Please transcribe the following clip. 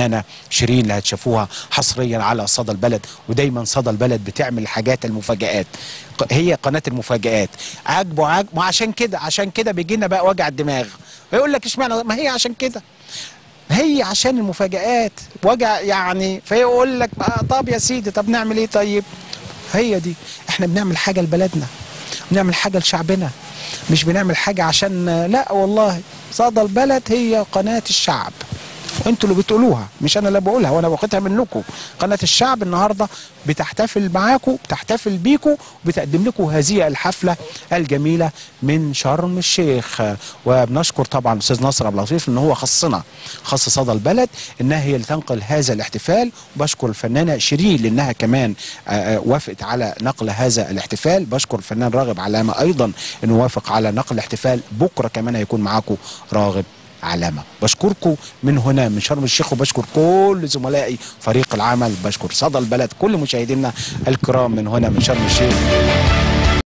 الفنانة شيرين اللي هتشوفوها حصريا على صدى البلد. ودايما صدى البلد بتعمل حاجات المفاجآت، هي قناة المفاجآت. عجبه وعشان كده بيجي لنا بقى وجع الدماغ، بيقول لك اشمعنى؟ ما هي عشان كده، هي عشان المفاجآت وجع يعني. فيقول لك طب يا سيدي، طب نعمل ايه؟ طيب هي دي، احنا بنعمل حاجة لبلدنا، بنعمل حاجة لشعبنا، مش بنعمل حاجة عشان لا. والله صدى البلد هي قناة الشعب، انتوا اللي بتقولوها، مش انا اللي بقولها، وانا واخدها منكم. قناة الشعب النهارده بتحتفل معاكم، بتحتفل بيكم، وبتقدم لكم هذه الحفلة الجميلة من شرم الشيخ. وبنشكر طبعا الاستاذ نصر عبد اللطيف ان هو خص صدى البلد انها هي اللي تنقل هذا الاحتفال، وبشكر الفنانة شيرين لانها كمان وافقت على نقل هذا الاحتفال. بشكر الفنان راغب علامة ايضا انه وافق على نقل الاحتفال. بكرة كمان هيكون معاكم راغب علامة. بشكركم من هنا من شرم الشيخ، وبشكر كل زملائي فريق العمل، بشكر صدى البلد، كل مشاهدينا الكرام من هنا من شرم الشيخ.